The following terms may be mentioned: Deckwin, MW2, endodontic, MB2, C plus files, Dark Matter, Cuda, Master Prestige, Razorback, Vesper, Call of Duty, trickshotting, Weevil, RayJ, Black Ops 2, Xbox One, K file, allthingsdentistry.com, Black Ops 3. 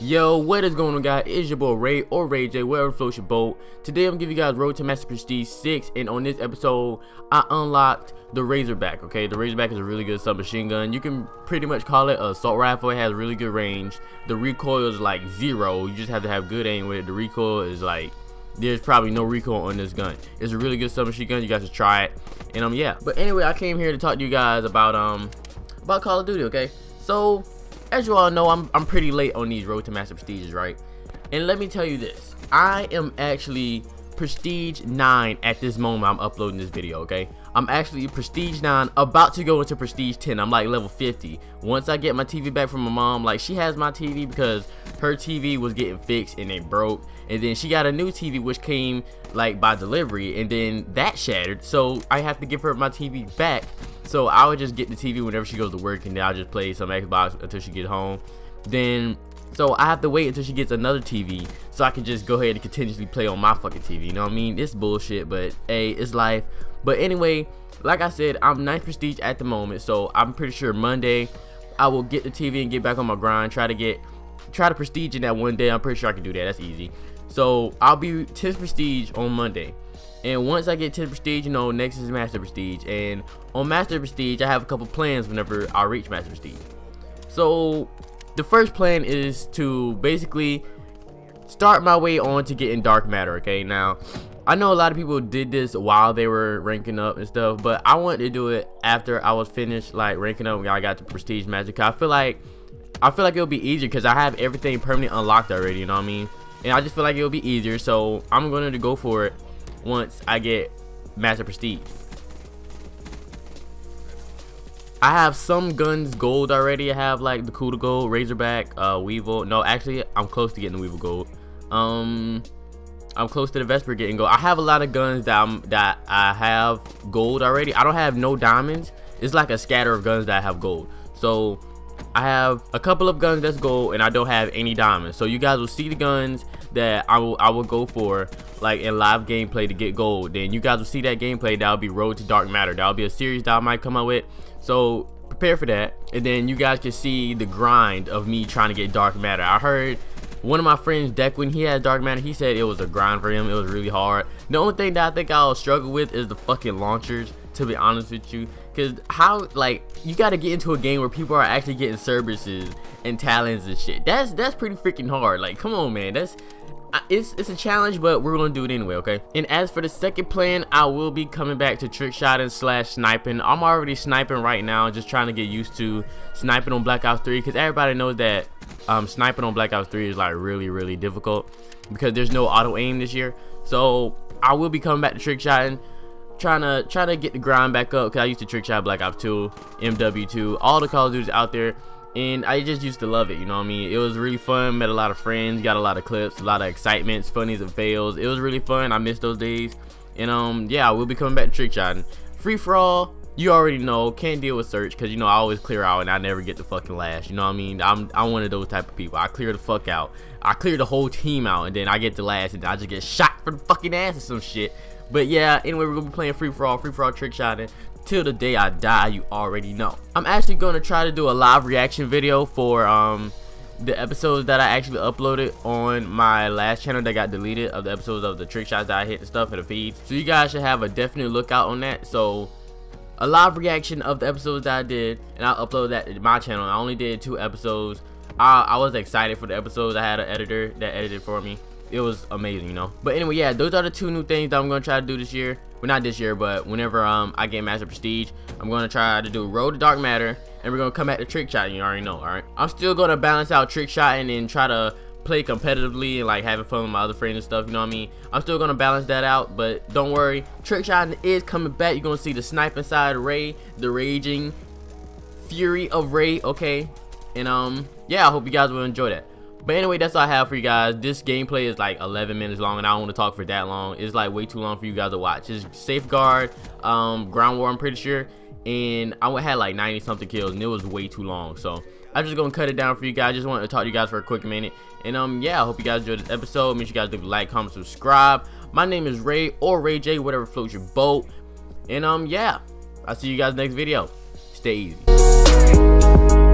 Yo, what is going on, guys? It's your boy Ray, or Ray J, wherever floats your boat. Today I'm giving you guys Road to Master Prestige 6, and on this episode I unlocked the Razorback. Okay, the Razorback is a really good submachine gun. You can pretty much call it a assault rifle. It has really good range. The recoil is like zero. You just have to have good aim with it. The recoil is like, there's probably no recoil on this gun. It's a really good submachine gun. You guys should try it. And yeah, but anyway, I came here to talk to you guys about Call of Duty. Okay, so as you all know, I'm pretty late on these Road to Master Prestiges, right? And let me tell you this, I am actually Prestige 9 at this moment. I'm uploading this video, okay? I'm actually Prestige 9, about to go into Prestige 10. I'm like level 50. Once I get my TV back from my mom, like, she has my TV because her TV was getting fixed and it broke. And then she got a new TV which came like by delivery, and then that shattered. So I have to give her my TV back. So I would just get the TV whenever she goes to work, and then I'll just play some Xbox until she gets home. Then, so I have to wait until she gets another TV so I can just go ahead and continuously play on my fucking TV. You know what I mean? It's bullshit, but hey, it's life. But anyway, like I said, I'm 9th Prestige at the moment, so I'm pretty sure Monday I will get the TV and get back on my grind. Try to Prestige in that one day. I'm pretty sure I can do that. That's easy. So I'll be 10th Prestige on Monday. And once I get 10 Prestige, you know, next is Master Prestige. And on Master Prestige, I have a couple plans whenever I reach Master Prestige. So the first plan is to basically start my way on to getting Dark Matter, okay? Now, I know a lot of people did this while they were ranking up and stuff, but I wanted to do it after I was finished, like, ranking up when I got to Prestige Master. Cause I feel like it'll be easier because I have everything permanently unlocked already, you know what I mean? And I just feel like it'll be easier, so I'm going to go for it once I get Master Prestige. I have some guns gold already. I have like the Cuda gold, Razorback, Weevil. No, actually I'm close to getting the Weevil gold. I'm close to the Vesper getting gold. I have a lot of guns that I have gold already. I don't have no diamonds. It's like a scatter of guns that I have gold. So I have a couple of guns that's gold, and I don't have any diamonds. So you guys will see the guns that I will go for, like, in live gameplay to get gold. Then you guys will see that gameplay. That'll be Road to Dark Matter. That'll be a series that I might come up with. So prepare for that, and then you guys can see the grind of me trying to get Dark Matter. I heard one of my friends, Deckwin, he has Dark Matter. He said it was a grind for him. It was really hard. The only thing that I think I'll struggle with is the fucking launchers, to be honest with you. Cause how, like, you gotta get into a game where people are actually getting Cerberuses and Talons and shit. That's pretty freaking hard. Like, come on, man. It's a challenge, but we're gonna do it anyway, okay? And as for the second plan, I will be coming back to trick shotting / sniping. I'm already sniping right now, just trying to get used to sniping on Black Ops 3, because everybody knows that sniping on Black Ops 3 is like really difficult because there's no auto aim this year. So I will be coming back to trick shotting, trying to get the grind back up, because I used to trick shot Black Ops 2, MW2, all the Call of Duties out there, and I just used to love it, you know what I mean? It was really fun, met a lot of friends, got a lot of clips, a lot of excitements, funnies and fails. It was really fun. I miss those days. And yeah, we'll be coming back to trick shotting. Free for all, you already know, can't deal with search, because, you know, I always clear out and I never get the fucking last, you know what I mean? I'm one of those type of people. I clear the fuck out, I clear the whole team out, and then I get the last, and I just get shot for the fucking ass or some shit. But yeah, anyway, we're gonna be playing free for all trick shotting till the day I die. You already know. I'm actually gonna try to do a live reaction video for the episodes that I actually uploaded on my last channel that got deleted, of the episodes of the trick shots that I hit and stuff in the feed. So you guys should have a definite lookout on that. So a live reaction of the episodes that I did, and I'll upload that to my channel. I only did 2 episodes. I was excited for the episodes. I had an editor that edited for me. It was amazing, you know. But anyway, yeah, those are the 2 new things that I'm gonna try to do this year. Well, not this year, but whenever I get Master Prestige, I'm gonna try to do Road to Dark Matter, and we're gonna come back to trick shotting. You already know. All right, I'm still gonna balance out trick shotting and try to play competitively and like having fun with my other friends and stuff, you know what I mean? I'm still gonna balance that out, but don't worry, trick shotting is coming back. You're gonna see the sniping side of Ray, the raging fury of Ray, okay? And yeah, I hope you guys will enjoy that. But anyway, that's all I have for you guys. This gameplay is like 11 minutes long, and I don't want to talk for that long. It's like way too long for you guys to watch. It's Safeguard, Ground War, I'm pretty sure. And I had like 90 something kills, and it was way too long. So I'm just going to cut it down for you guys. Just wanted to talk to you guys for a quick minute. And yeah, I hope you guys enjoyed this episode. Make sure you guys leave a like, comment, subscribe. My name is Ray, or Ray J, whatever floats your boat. And yeah, I'll see you guys next video. Stay easy.